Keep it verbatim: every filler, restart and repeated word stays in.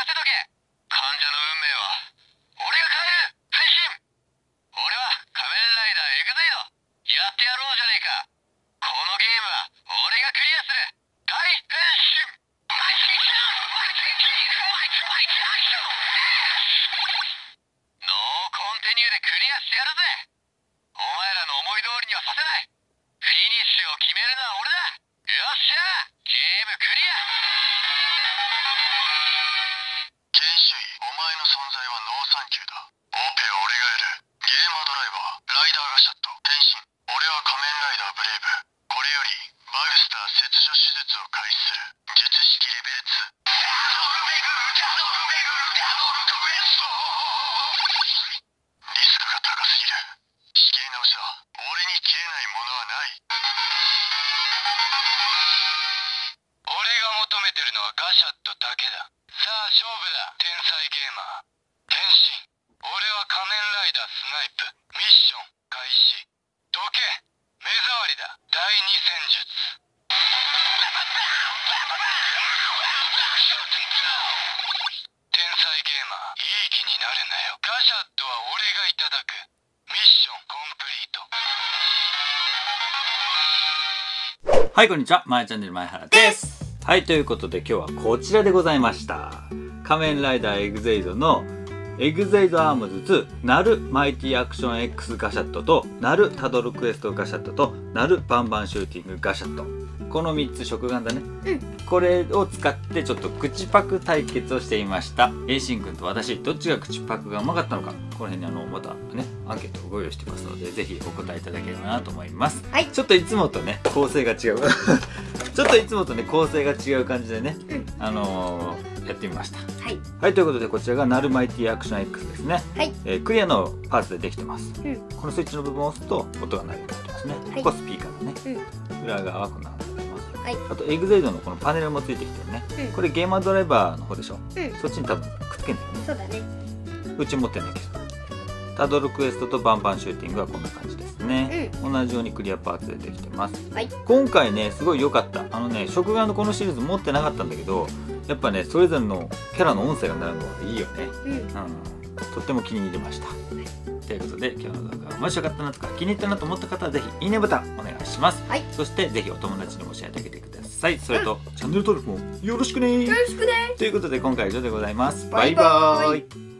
せとけ。患者の運命は俺が変える。変身。俺は仮面ライダーエグゼイド。やってやろうじゃねえか。このゲームは俺がクリアする。大変身。ノーコンテニューでクリアしてやるぜ。お前らの思い通りにはさせない。フィニッシュを決めるのは俺だ。よっしゃゲームクリア。研修医、お前の存在はノーサンキューだ。オペは俺がやる。ゲーマードライバー、ライダーがシャット変身。俺は仮面ライダーブレイブ。これよりバグスター切除手術を開始する。術式レベルツー。リスクが高すぎる。仕切り直しだ。俺に切れないものはない。俺が求めてるのはガシャットだけだ。さあ勝負だ、天才ゲーマー。変身。俺は仮面ライダースナイプ。ミッション開始。どけ。目障りだ。第二戦術。天才ゲーマー、いい気になるなよ。ガシャットは俺がいただく。ミッションコンプリート。はい、こんにちは。まやチャンネル前原です。はい、ということで今日はこちらでございました。仮面ライダーエグゼイドのエグゼイドアームズツーナルマイティアクション X ガシャットとナルタドルクエストガシャットとナルバンバンシューティングガシャット。このみっつ食玩だね。うん、これを使ってちょっと口パク対決をしていました。栄心君と私、どっちが口パクがうまかったのか、この辺にあのまたね、アンケートをご用意してますので、ぜひお答えいただければなと思います。はい、ちょっといつもとね、構成が違う。ちょっといつもとね、構成が違う感じでね、うん、あのー、やってみました。はい、はい、ということでこちらがナルマイティアクション X ですね。はい、えー、クリアのパーツでできてます、うん、このスイッチの部分を押すと音が鳴るようになってますね、はい、ここスピーカーのね、うん、裏側はこんな感じになってます、はい、あとエグゼイドのこのパネルもついてきてるね、うん、これゲーマードライバーの方でしょ、うん、そっちに多分くっつけんだよね。そうだね、うち持ってないけど。タドルクエストとバンバンシューティングはこんな感じですね、うん、同じようにクリアパーツでできてます、はい、今回ねすごい良かった。あのね食玩のこのシリーズ持ってなかったんだけど、やっぱねそれぞれのキャラの音声が鳴るのがいいよね、うんうん、とっても気に入りました、はい、ということで今日の動画が面白かったなとか気に入ったなと思った方はぜひいいねボタンお願いします、はい、そしてぜひお友達にもシェアしてあげてください。それと、うん、チャンネル登録もよろしくね。よろしくね。ということで今回は以上でございます。バイバーイ。